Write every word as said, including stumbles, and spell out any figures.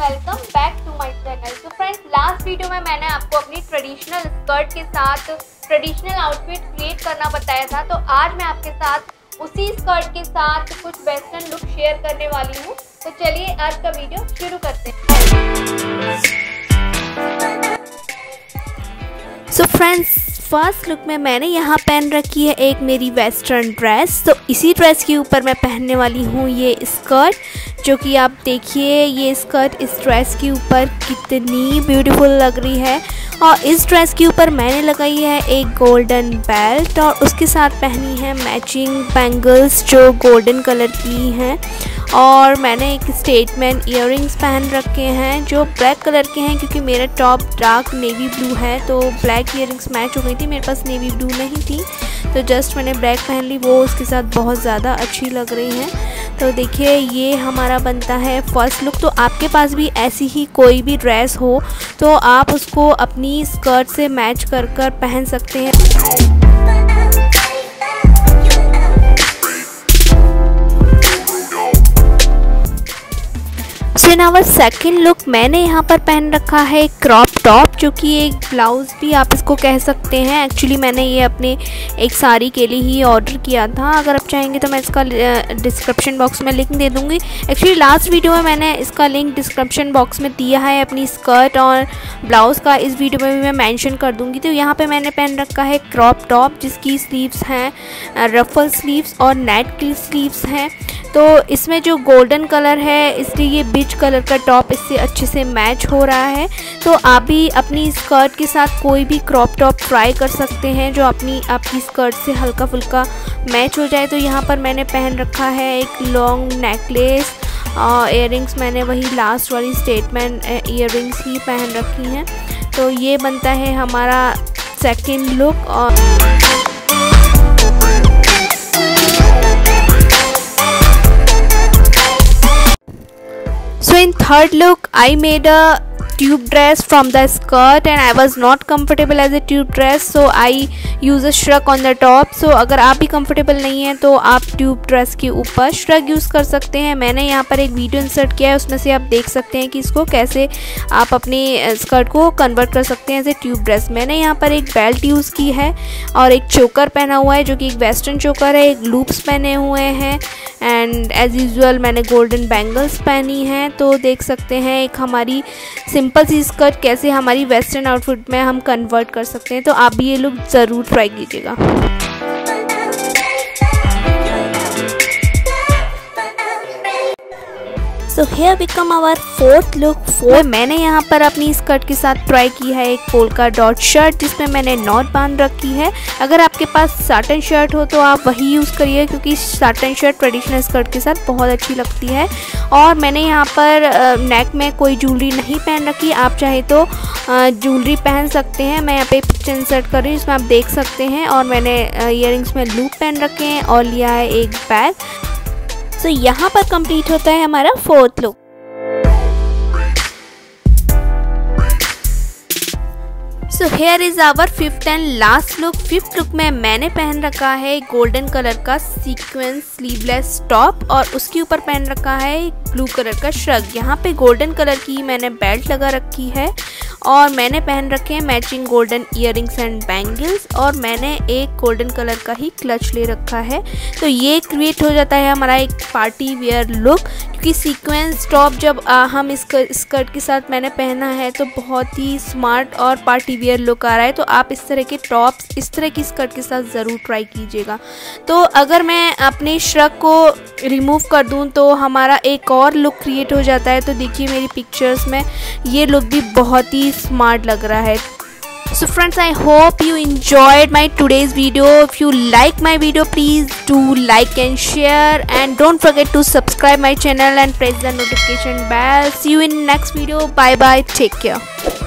Welcome back to my channel. तो friends, last video में मैंने आपको अपनी ट्रेडिशनल स्कर्ट के साथ ट्रेडिशनल आउटफिट क्रिएट करना बताया था, तो आज मैं आपके साथ उसी स्कर्ट के साथ कुछ वेस्टर्न लुक शेयर करने वाली हूँ। तो चलिए आज का वीडियो शुरू करते हैं। सो फ्रेंड्स, फर्स्ट लुक में मैंने यहाँ पहन रखी है एक मेरी वेस्टर्न ड्रेस। तो इसी ड्रेस के ऊपर मैं पहनने वाली हूँ ये स्कर्ट, जो कि आप देखिए ये स्कर्ट इस ड्रेस के ऊपर कितनी ब्यूटीफुल लग रही है। और इस ड्रेस के ऊपर मैंने लगाई है एक गोल्डन बेल्ट और उसके साथ पहनी है मैचिंग बैंगल्स जो गोल्डन कलर की हैं। और मैंने एक स्टेटमेंट ईयररिंग्स पहन रखे हैं जो ब्लैक कलर के हैं, क्योंकि मेरा टॉप डार्क नेवी ब्लू है तो ब्लैक ईयररिंग्स मैच हो गई थी। मेरे पास नेवी ब्लू नहीं थी तो जस्ट मैंने ब्लैक पहन ली, वो उसके साथ बहुत ज़्यादा अच्छी लग रही हैं। तो देखिए ये हमारा बनता है फर्स्ट लुक। तो आपके पास भी ऐसी ही कोई भी ड्रेस हो तो आप उसको अपनी स्कर्ट से मैच कर कर पहन सकते हैं। इन आवर सेकेंड लुक मैंने यहाँ पर पहन रखा है क्रॉप टॉप, जो कि एक ब्लाउज़ भी आप इसको कह सकते हैं। एक्चुअली मैंने ये अपने एक साड़ी के लिए ही ऑर्डर किया था। अगर आप चाहेंगे तो मैं इसका डिस्क्रिप्शन बॉक्स में लिंक दे दूँगी। एक्चुअली लास्ट वीडियो में मैंने इसका लिंक डिस्क्रिप्शन बॉक्स में दिया है अपनी स्कर्ट और ब्लाउज़ का, इस वीडियो में भी मैं मैंशन कर दूँगी। तो यहाँ पर मैंने पहन रखा है क्रॉप टॉप जिसकी स्लीव्स हैं रफल स्लीव्स और नेट की स्लीव्स हैं। तो इसमें जो गोल्डन कलर है इसलिए ये बीच कलर का टॉप इससे अच्छे से मैच हो रहा है। तो आप भी अपनी स्कर्ट के साथ कोई भी क्रॉप टॉप ट्राई कर सकते हैं जो अपनी आपकी स्कर्ट से हल्का फुल्का मैच हो जाए। तो यहाँ पर मैंने पहन रखा है एक लॉन्ग नेकलेस और इयररिंग्स मैंने वही लास्ट वाली स्टेटमेंट इयररिंग्स ही पहन रखी हैं। तो ये बनता है हमारा सेकेंड लुक। और So in third look, I made a tube dress from the skirt and I was not comfortable as a tube dress, so I use a shrug on the top. So अगर आप भी comfortable नहीं हैं तो आप tube dress के ऊपर shrug use कर सकते हैं। मैंने यहाँ पर एक video insert किया है, उसमें से आप देख सकते हैं कि इसको कैसे आप अपनी skirt को convert कर सकते हैं as a tube dress। मैंने यहाँ पर एक belt use की है और एक choker पहना हुआ है जो कि एक western choker है। एक loops पहने हुए हैं एंड एज़ यूजुअल मैंने गोल्डन बैंगल्स पहनी हैं। तो देख सकते हैं एक हमारी सिंपल सी स्कर्ट कैसे हमारी वेस्टर्न आउटफिट में हम कन्वर्ट कर सकते हैं। तो आप भी ये लुक ज़रूर ट्राई कीजिएगा। So here become our fourth look. For मैंने यहाँ पर अपनी स्कर्ट के साथ ट्राई की है एक पोल्का डॉट शर्ट जिसमें मैंने नॉट बांध रखी है। अगर आपके पास साटन शर्ट हो तो आप वही यूज़ करिए, क्योंकि साटन शर्ट ट्रेडिशनल स्कर्ट के साथ बहुत अच्छी लगती है। और मैंने यहाँ पर नेक में कोई ज्वेलरी नहीं पहन रखी, आप चाहे तो ज्वेलरी पहन सकते हैं। मैं यहाँ पे पिक्चर इंसर्ट कर रही हूँ, इसमें आप देख सकते हैं। और मैंने ईयररिंग्स में लूप पहन रखे हैं और लिया है एक बैग। तो यहाँ पर कंप्लीट होता है हमारा fourth look. So here is our fifth and last look. Fifth look में मैंने पहन रखा है गोल्डन कलर का सीक्वेंस स्लीवलेस टॉप और उसके ऊपर पहन रखा है ब्लू कलर का श्रग। यहाँ पे गोल्डन कलर की मैंने बेल्ट लगा रखी है और मैंने पहन रखे हैं matching golden earrings and bangles और मैंने एक गोल्डन कलर का ही क्लच ले रखा है। तो ये क्रिएट हो जाता है हमारा एक पार्टी वेयर लुक, क्योंकि सीक्वेंस टॉप जब आ, हम इस स्कर्ट के साथ मैंने पहना है तो बहुत ही स्मार्ट और पार्टी वेयर लुक आ रहा है। तो आप इस तरह के टॉप्स इस तरह की स्कर्ट के साथ ज़रूर ट्राई कीजिएगा। तो अगर मैं अपने श्रग को रिमूव कर दूँ तो हमारा एक और लुक क्रिएट हो जाता है। तो देखिए मेरी पिक्चर्स में ये लुक भी बहुत ही स्मार्ट लग रहा है। So friends, I hope you enjoyed my today's video. If you like my video, please do like and share, and don't forget to subscribe my channel and press the notification bell. See you in next video. Bye bye. Take care.